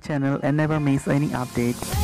channel and never miss any update.